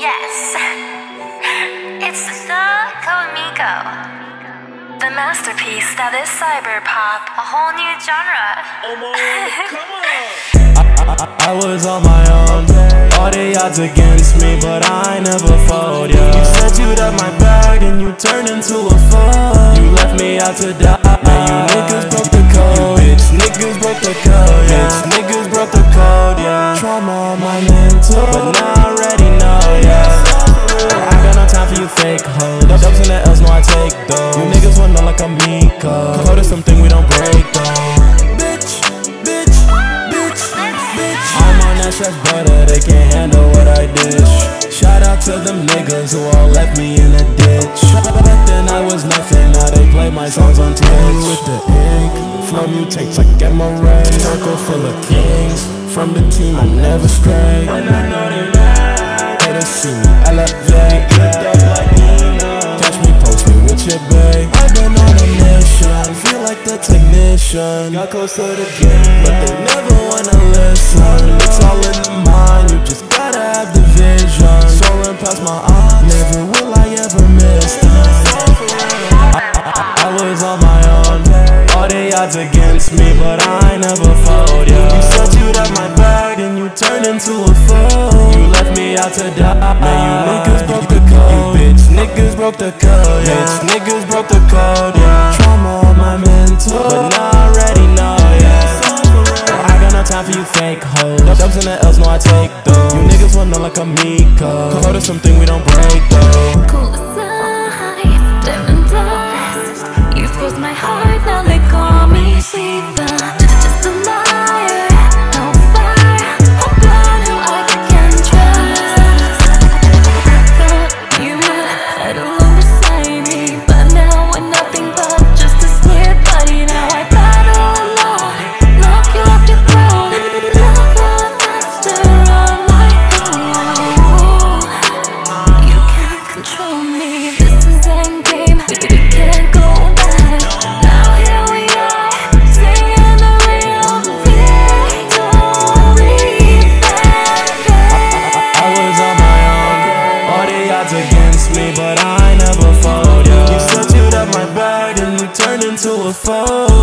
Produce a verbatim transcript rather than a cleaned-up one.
Yes, it's the CodeMiko, the masterpiece that is cyberpop, a whole new genre. Come on, come on. I, I, I was on my own, all the odds against me, but I never fold, yeah. You said you'd have my back, and you turned into a fool. You left me out to die, man, you niggas broke the code. You bitch niggas broke the code, yeah. Bitch niggas broke the code, yeah. Trauma on my mental, but now I already know, yeah. I got no time for you fake hoes, the dubs and the L's, no I take those. You niggas want to know like a Miko, code is something we don't break though. Bitch, bitch, bitch, bitch, I'm on that stress butter, they can't handle what I dish. Shout out to them niggas who all left me in a ditch. Back then I was nothing, now they play my songs on Twitch. With the ink, flow mutates like M O A. Circle full of kings, from the team I never stray. And I know they mad, they don't see me elevate. Clipped up like Nina, catch me, post me with your bae. I've been on a mission, feel like the technician. Got close to the game, but they never wanna listen. It's all in the mind, you just gotta have the vision. Soaring past my eyes, never will I ever miss them. I, I, I was on my own, all the odds against me, but I never fold, yeah. You said you'd have my back, and you turned into a fool. You left me out to die, man, you niggas broke the code. You bitch niggas broke the code, yeah. Bitch niggas broke the code, yeah. Trauma on my mental, but now I already know, yeah. I got no time for you fake hoes, the dubs and the L's, no I take those. You niggas wanna know like a Miko, code is something we don't break though. Cool size, diamond dust, you froze my heart, now they call me Shiva. Against me, but I never fold, yeah. You said you'd have my back, and you turned into a foe.